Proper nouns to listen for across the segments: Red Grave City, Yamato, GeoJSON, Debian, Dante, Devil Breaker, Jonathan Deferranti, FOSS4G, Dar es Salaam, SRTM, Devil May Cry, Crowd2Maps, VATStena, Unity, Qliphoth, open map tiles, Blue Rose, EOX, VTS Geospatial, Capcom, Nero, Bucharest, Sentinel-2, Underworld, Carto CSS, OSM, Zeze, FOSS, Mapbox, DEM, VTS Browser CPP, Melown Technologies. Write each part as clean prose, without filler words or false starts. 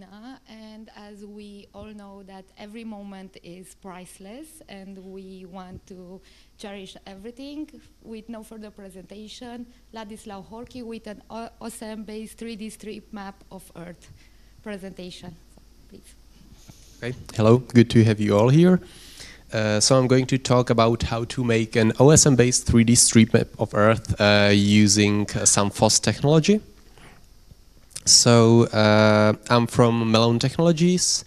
China, and as we all know that every moment is priceless and we want to cherish everything. With no further presentation, Ladislav Horký with an OSM-based 3D strip map of Earth presentation. So, please. Okay. Hello, good to have you all here. So I'm going to talk about how to make an OSM-based 3D strip map of Earth using some FOSS technology. So I'm from Melown Technologies,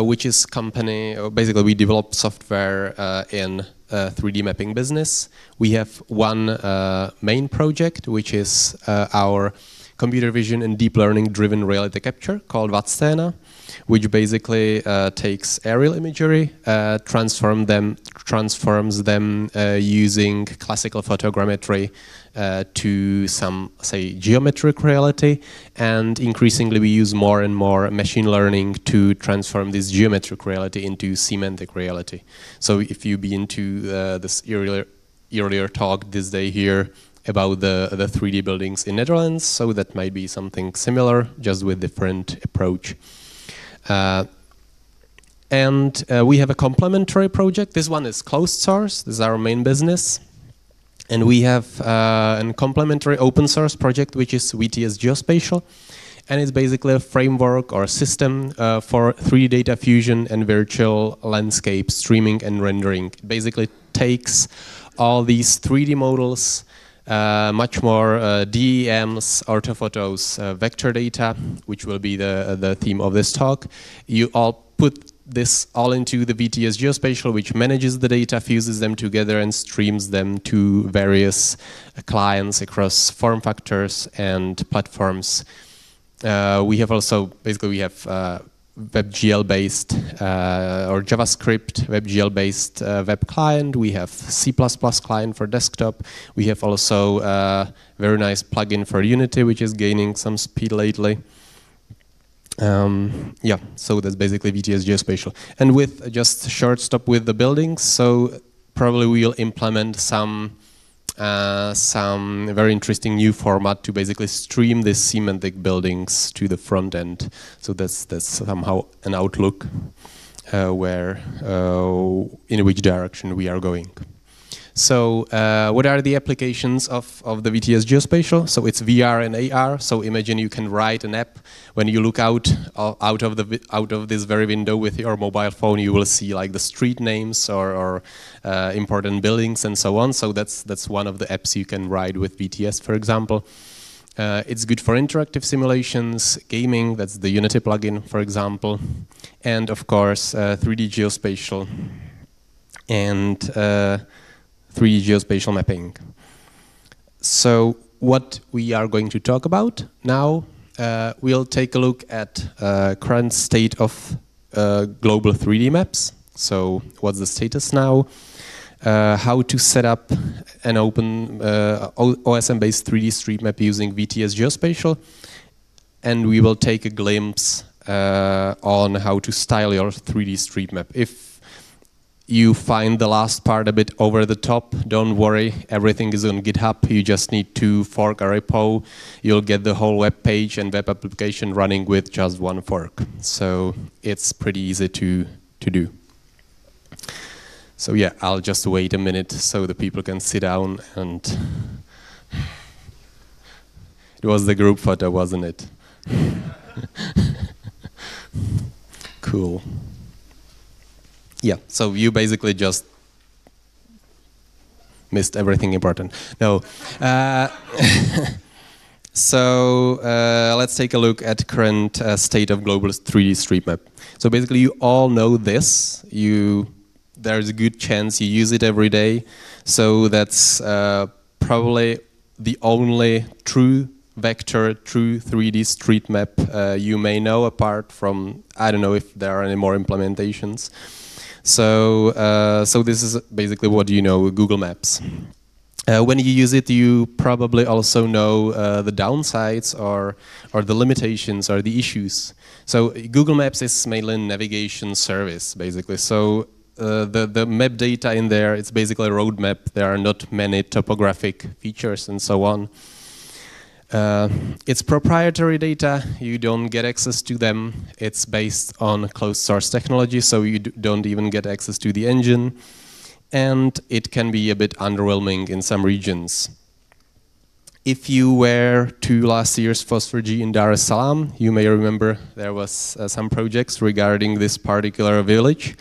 which is company, or basically we develop software in 3D mapping business. We have one main project, which is our computer vision and deep learning driven reality capture called VATStena, which basically takes aerial imagery, transforms them using classical photogrammetry to some, say, geometric reality, and increasingly we use more and more machine learning to transform this geometric reality into semantic reality. So if you've been to this earlier talk this day here about the 3D buildings in Netherlands, so that might be something similar, just with different approach. And we have a complementary project. This one is closed source. This is our main business. And we have a complementary open source project, which is VTS Geospatial. And it's basically a framework or system for 3D data fusion and virtual landscape streaming and rendering. It basically takes all these 3D models, much more DEMs, orthophotos, vector data, which will be the theme of this talk. You all put this all into the VTS Geospatial, which manages the data, fuses them together, and streams them to various clients across form factors and platforms. We have also, basically we have WebGL-based or JavaScript WebGL-based web client. We have C++ client for desktop. We have also very nice plugin for Unity, which is gaining some speed lately. Yeah, so that's basically VTS Geospatial. And with just a short stop with the buildings, so probably we'll implement some very interesting new format to basically stream the semantic buildings to the front end. So that's somehow an outlook in which direction we are going. So what are the applications of the VTS Geospatial? So it's VR and AR. So imagine you can write an app. When you look out of this very window with your mobile phone, you will see like the street names or important buildings and so on. So that's one of the apps you can write with VTS, for example. It's good for interactive simulations, gaming. That's the Unity plugin, for example, and of course 3D Geospatial and 3D geospatial mapping. So what we are going to talk about now, we'll take a look at current state of global 3D maps. So what's the status now? How to set up an open OSM-based 3D street map using VTS Geospatial. And we will take a glimpse on how to style your 3D street map. If you find the last part a bit over the top, don't worry, everything is on GitHub. You just need to fork a repo. You'll get the whole web page and web application running with just one fork. So it's pretty easy to do. So yeah, I'll just wait a minute so the people can sit down, and it was the group photo, wasn't it? Cool. Yeah, so you basically just missed everything important. No. So let's take a look at current state of global 3D street map. So basically you all know this. There's a good chance you use it every day. So that's probably the only true vector, true 3D street map you may know, apart from, I don't know if there are any more implementations. So, so this is basically what you know with Google Maps. When you use it, you probably also know the downsides or the limitations or the issues. So Google Maps is mainly a navigation service, basically. So the map data in there, it's basically a roadmap. There are not many topographic features and so on. It's proprietary data, you don't get access to them. It's based on closed source technology, so you don't even get access to the engine. And it can be a bit underwhelming in some regions. If you were to last year's FOSS4G in Dar es Salaam, you may remember there was some projects regarding this particular village.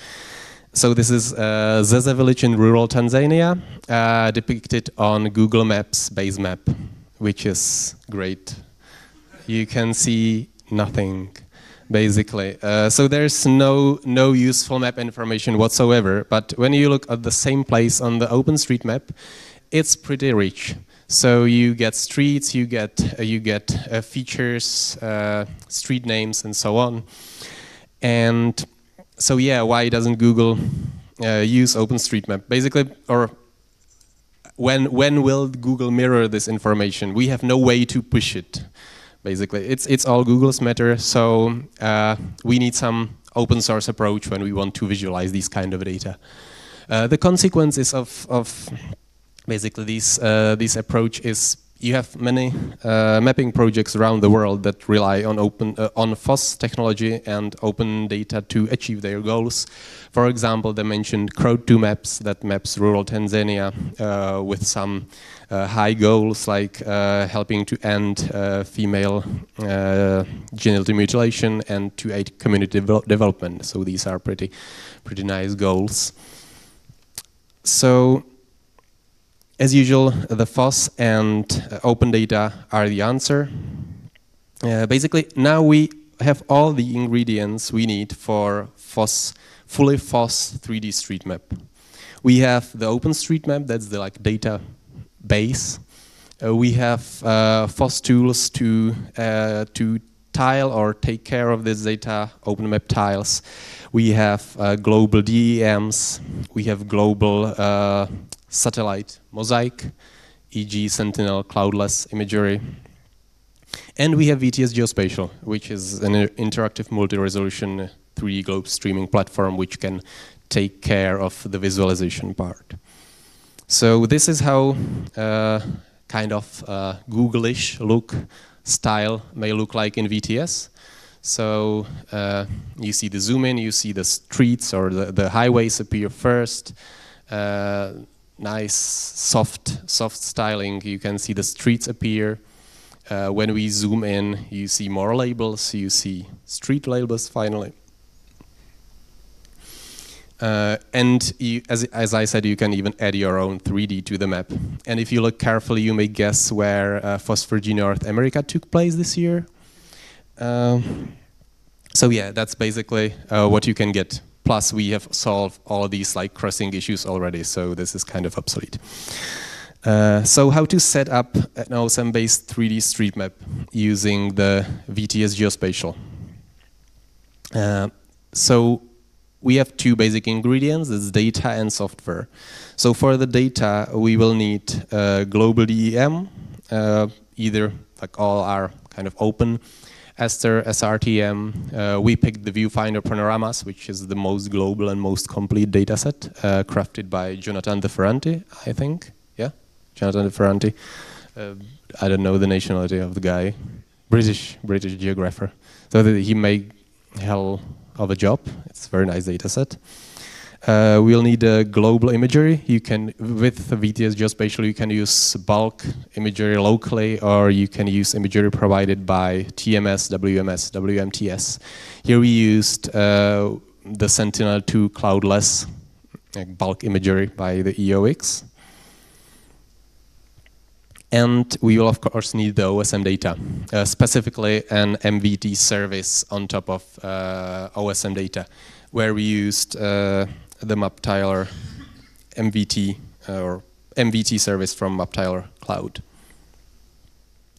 So this is Zeze village in rural Tanzania, depicted on Google Maps base map, which is great. You can see nothing, basically. So there's no useful map information whatsoever, but when you look at the same place on the OpenStreetMap, it's pretty rich. So you get streets, you get features, street names, and so on. And so yeah, why doesn't Google use OpenStreetMap? Basically, or when will Google mirror this information? We have no way to push it. Basically, it's all Google's matter. So we need some open source approach when we want to visualize these kind of data. The consequences of basically, this approach is you have many mapping projects around the world that rely on FOSS technology and open data to achieve their goals. For example, they mentioned Crowd2Maps that maps rural Tanzania with some high goals like helping to end female genital mutilation and to aid community development. So these are pretty nice goals. So, as usual, the FOSS and open data are the answer. Basically, now we have all the ingredients we need for FOSS, fully FOSS 3D street map. We have the OpenStreetMap, that's the like data base. We have FOSS tools to tile or take care of this data, open map tiles. We have global DEMs. We have global satellite mosaic, e.g. Sentinel cloudless imagery. And we have VTS Geospatial, which is an interactive multi-resolution 3D globe streaming platform which can take care of the visualization part. So this is how kind of Google-ish look style may look like in VTS. So you see the zoom in, you see the streets or the highways appear first. Nice soft styling, you can see the streets appear. When we zoom in, you see more labels, you see street labels finally. And you, as I said, you can even add your own 3D to the map. And if you look carefully, you may guess where FOSS4G North America took place this year. So yeah, that's basically what you can get. Plus, we have solved all these like crossing issues already, so this is kind of obsolete. So how to set up an OSM-based 3D street map using the VTS Geospatial? So we have two basic ingredients, it's data and software. So for the data, we will need global DEM, either like all are kind of open, SRTM, we picked the viewfinder panoramas, which is the most global and most complete data set, crafted by Jonathan Deferranti, I think. Yeah, Jonathan Deferranti. I don't know the nationality of the guy. British geographer. So that he made hell of a job. It's a very nice data set. We'll need a global imagery. You can, with VTS Geospatial, you can use bulk imagery locally, or you can use imagery provided by TMS, WMS, WMTS. Here we used the Sentinel-2 cloudless bulk imagery by the EOX. And we will, of course, need the OSM data, specifically an MVT service on top of OSM data, where we used the MapTiler MVT or MVT service from MapTiler Cloud.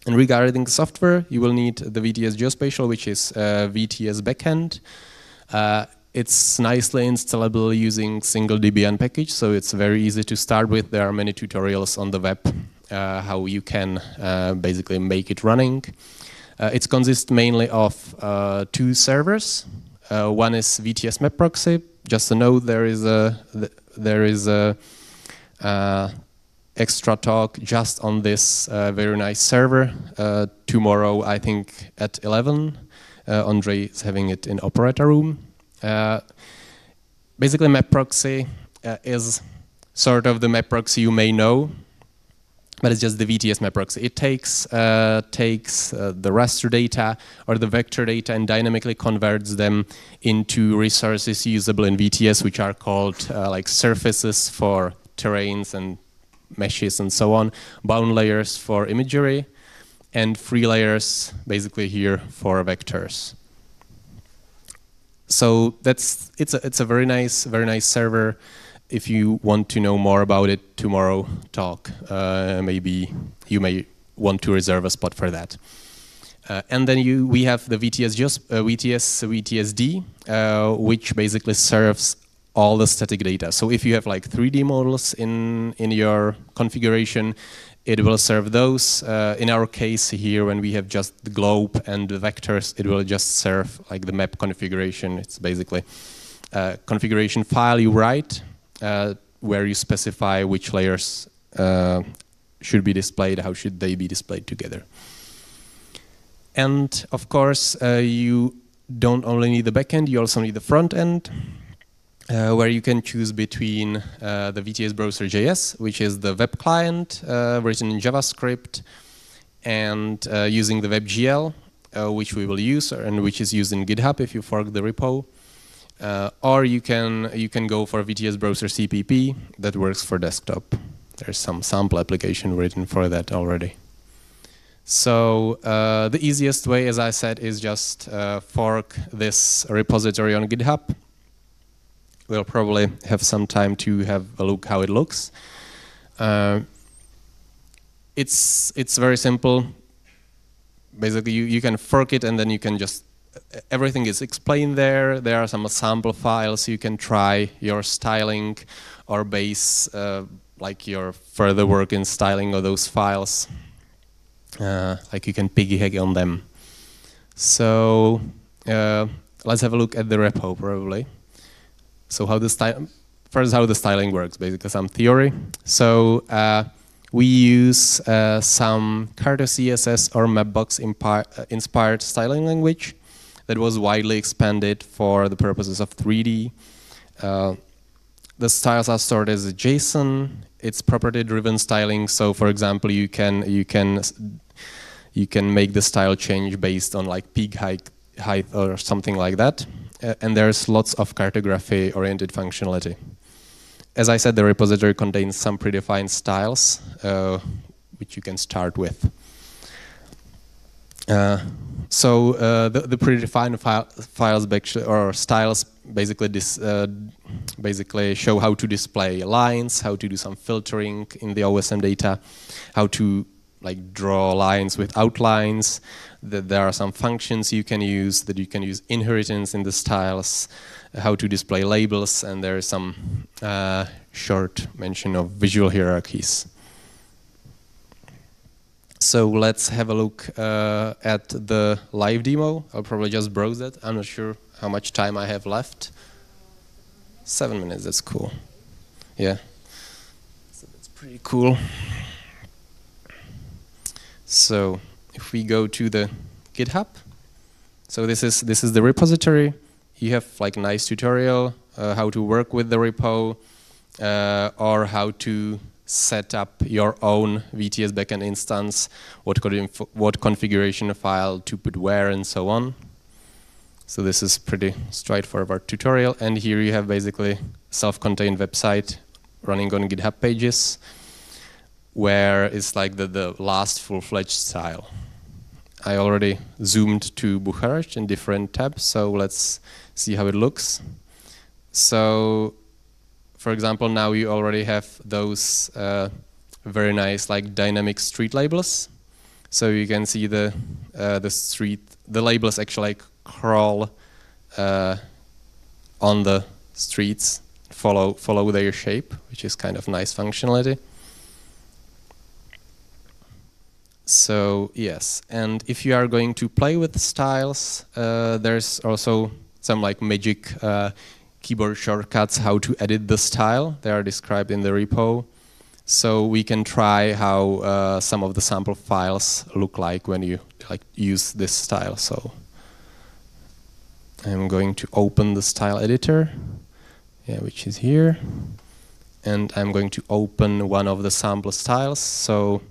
And regarding software, you will need the VTS Geospatial, which is VTS backend. It's nicely installable using single Debian package, so it's very easy to start with. There are many tutorials on the web how you can basically make it running. It consists mainly of two servers. One is VTS MapProxy. Just a note, there is a extra talk just on this very nice server tomorrow, I think at 11. Andrei is having it in operator room. Basically, MapProxy is sort of the MapProxy you may know, but it's just the VTS MapProxy. It takes the raster data or the vector data and dynamically converts them into resources usable in VTS, which are called like surfaces for terrains and meshes and so on, bound layers for imagery, and free layers basically here for vectors. So that's it's a very nice server. If you want to know more about it, tomorrow talk. Maybe you may want to reserve a spot for that. And then we have the VTS VTSD, which basically serves all the static data. So if you have like 3D models in your configuration, it will serve those. In our case here, when we have just the globe and the vectors, it will just serve like the map configuration. It's basically a configuration file you write where you specify which layers should be displayed, how should they be displayed together. And of course, you don't only need the backend, you also need the front end, where you can choose between the VTS Browser JS, which is the web client written in JavaScript, and using the WebGL, which we will use and which is used in GitHub if you fork the repo, or you can go for VTS Browser CPP that works for desktop. There's some sample application written for that already. So the easiest way, as I said, is just fork this repository on GitHub. We'll probably have some time to have a look how it looks. It's very simple. Basically, you can fork it and then you can just, everything is explained there. There are some sample files. You can try your styling or base, like your further work in styling of those files. Like you can piggyback on them. So let's have a look at the repo probably. So how the styling works, basically some theory. So we use some Carto CSS or Mapbox inspired styling language that was widely expanded for the purposes of 3D. The styles are stored as a JSON. It's property-driven styling. So for example, you can make the style change based on like peak height or something like that. And there's lots of cartography-oriented functionality. As I said, the repository contains some predefined styles, which you can start with. So the predefined files or styles basically basically show how to display lines, how to do some filtering in the OSM data, how to like draw lines with outlines. There are some functions you can use, that you can use inheritance in the styles, how to display labels, and there is some short mention of visual hierarchies. So let's have a look at the live demo. I'll probably just browse that. I'm not sure how much time I have left. 7 minutes, that's cool. Yeah, so that's pretty cool. So if we go to the GitHub, so this is the repository. You have like a nice tutorial how to work with the repo or how to set up your own VTS backend instance, what configuration file to put where and so on. So this is pretty straightforward tutorial, and here you have basically self-contained website running on GitHub pages, where it's like the last full-fledged style. I already zoomed to Bucharest in different tabs, so let's see how it looks. So, for example, now you already have those very nice like dynamic street labels. So you can see the street, the labels actually like crawl on the streets, follow their shape, which is kind of nice functionality. So yes, and if you are going to play with styles, there's also some like magic keyboard shortcuts how to edit the style. They are described in the repo. So we can try how some of the sample files look like when you use this style. So I'm going to open the style editor, which is here, and I'm going to open one of the sample styles. So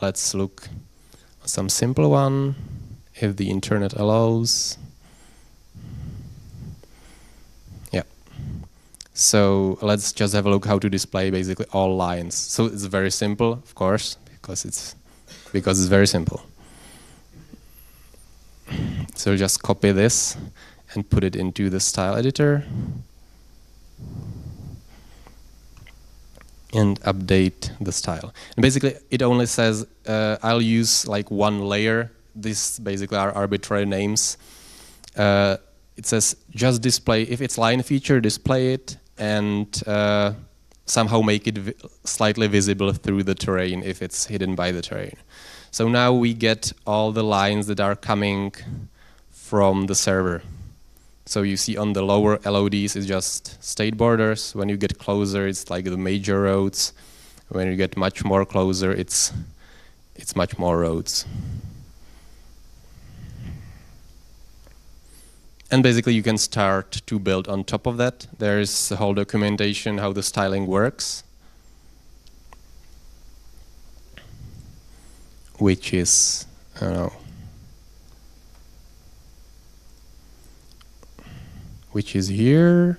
let's look at some simple one, if the internet allows. So let's just have a look how to display basically all lines. So it's very simple, of course, because it's very simple. So just copy this and put it into the style editor and update the style. And basically, it only says I'll use like one layer. These basically are arbitrary names. It says just display if it's line feature, display it. And somehow make it slightly visible through the terrain if it's hidden by the terrain. So now we get all the lines that are coming from the server. So you see on the lower LODs is just state borders. When you get closer, it's like the major roads. When you get much more closer, it's much more roads. And basically, you can start to build on top of that. There is a whole documentation how the styling works, which is, which is here.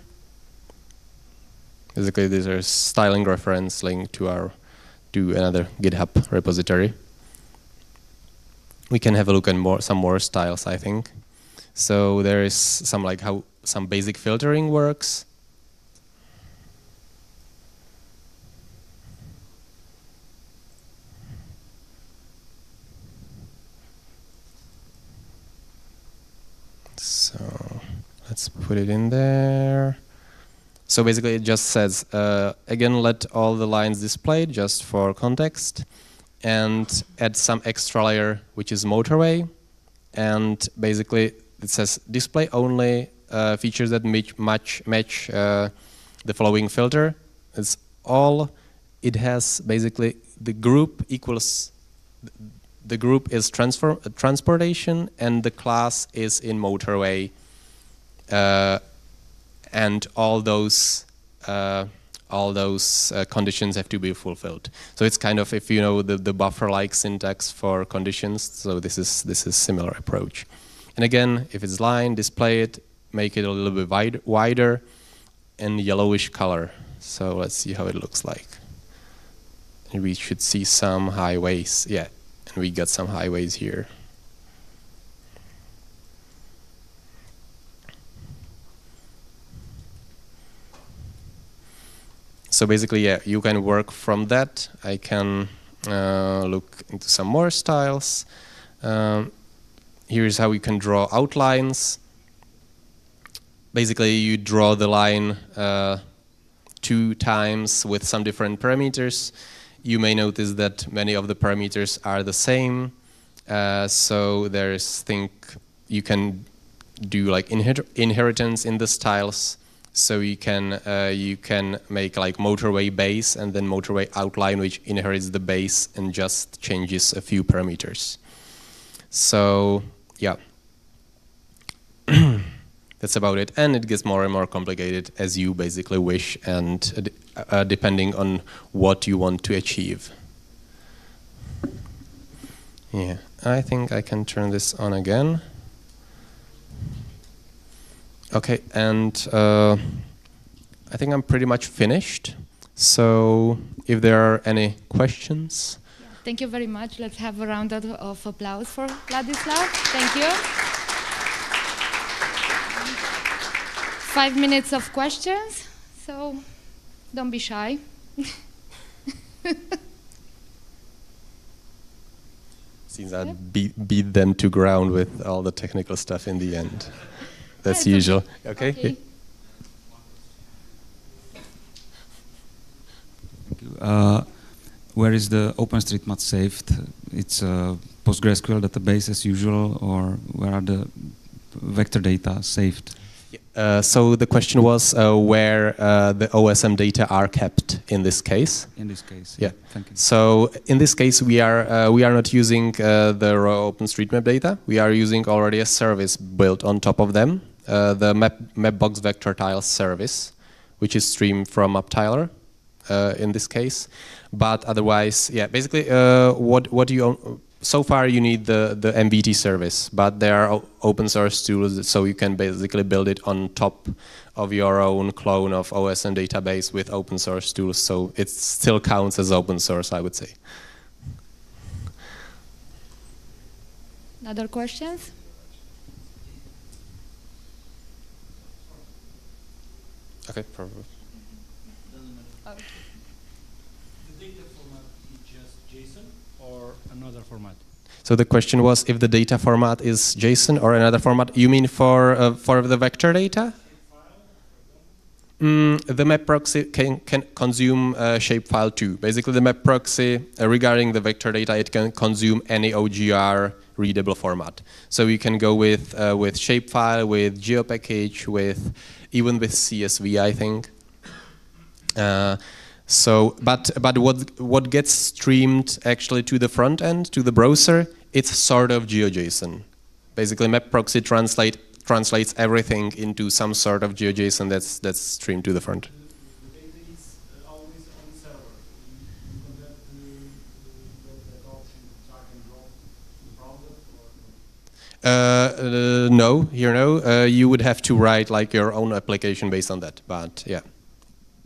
Basically, these are styling reference linked to another GitHub repository. We can have a look at some more styles, I think. So there is some how some basic filtering works. So let's put it in there. So basically, it just says again, let all the lines displayed just for context, and add some extra layer which is motorway, and basically. It says display only features that match the following filter. It's all. It has basically the group equals the group is transportation and the class is in motorway, and all those conditions have to be fulfilled. So it's kind of if you know the buffer-like syntax for conditions. So this is similar approach. And again, if it's line, display it, make it a little bit wider and yellowish color. So let's see how it looks like. And we should see some highways. Yeah, and we got some highways here. So basically, yeah, you can work from that. I can look into some more styles. Here is how you can draw outlines. Basically, you draw the line 2 times with some different parameters. You may notice that many of the parameters are the same. So there's you can do like inheritance in the styles. So you can make like motorway base and then motorway outline, which inherits the base and just changes a few parameters. So. Yeah, that's about it. And it gets more and more complicated as you basically wish and depending on what you want to achieve. Yeah, I think I can turn this on again. OK, and I think I'm pretty much finished. So if there are any questions. Thank you very much. Let's have a round of applause for Ladislav. Thank you. 5 minutes of questions, so don't be shy. Since I beat them to ground with all the technical stuff in the end. That's usual. OK? Okay. Thank you. Where is the OpenStreetMap saved? It's a PostgreSQL database as usual, or where are the vector data saved? Yeah. So the question was where the OSM data are kept in this case. In this case, yeah. Thank you. So in this case, we are not using the raw OpenStreetMap data. We are using already a service built on top of them, the Mapbox vector tiles service, which is streamed from MapTiler in this case. But otherwise, yeah, basically, so far, you need the MVT service, but there are open source tools, so you can basically build it on top of your own clone of OSM database with open source tools, so it still counts as open source, I would say. Other questions? Okay, probably. Another format. So the question was if the data format is JSON or another format. You mean for the vector data? The map proxy can consume shapefile too. Basically, the map proxy regarding the vector data, it can consume any OGR readable format. So you can go with shapefile, with GeoPackage, with even with CSV, I think. So, but what gets streamed actually to the front end, to the browser, it's sort of GeoJSON. Basically, MapProxy translates everything into some sort of GeoJSON that's streamed to the front. The data is always on the server. You can get that option to drag and drop the browser? Or no, here no. You would have to write like your own application based on that, but yeah.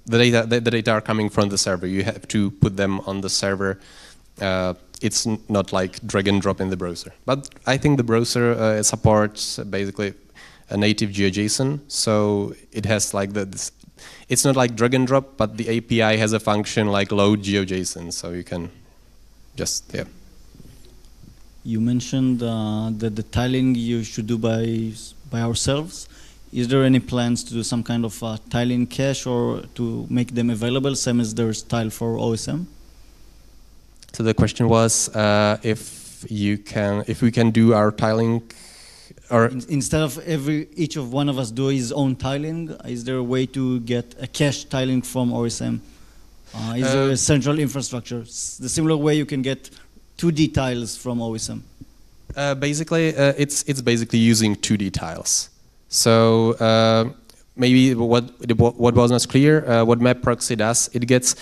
The data are coming from the server. You have to put them on the server. It's not like drag and drop in the browser. But I think the browser supports basically a native GeoJSON, so it has like this. It's not like drag and drop, but the API has a function like load GeoJSON, so you can just yeah. You mentioned that the tiling you should do by ourselves. Is there any plans to do some kind of tiling cache or to make them available, same as there's tile for OSM? So the question was if we can do our tiling, or instead of each one of us do his own tiling, is there a way to get a cache tiling from OSM? Is there a central infrastructure, the similar way you can get 2D tiles from OSM? Basically, it's basically using 2D tiles. So maybe what was not clear, what MapProxy does, it gets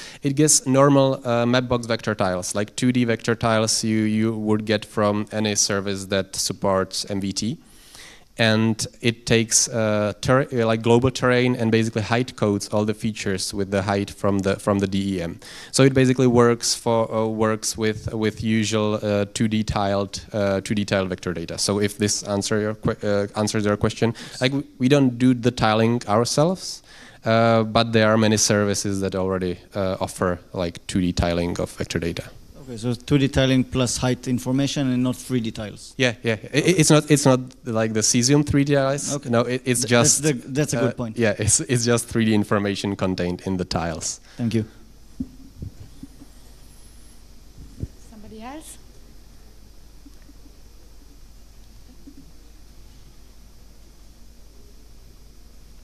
normal Mapbox vector tiles, like 2D vector tiles you would get from any service that supports MVT, and it takes like global terrain and basically height codes all the features with the height from the DEM. So it basically works with usual 2D tiled vector data. So if this answers your question, like we don't do the tiling ourselves, but there are many services that already offer like 2D tiling of vector data. Okay, so 2D tiling plus height information and not 3D tiles. Yeah, yeah. It's not like the Cesium 3D tiles. Okay. No, it's just that's a good point. Yeah, it's just 3D information contained in the tiles. Thank you. Somebody else?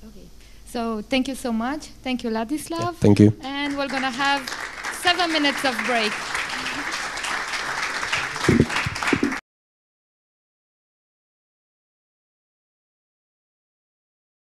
Okay. So thank you so much. Thank you, Ladislav. Yeah, thank you. And we're gonna have 7 minutes of break.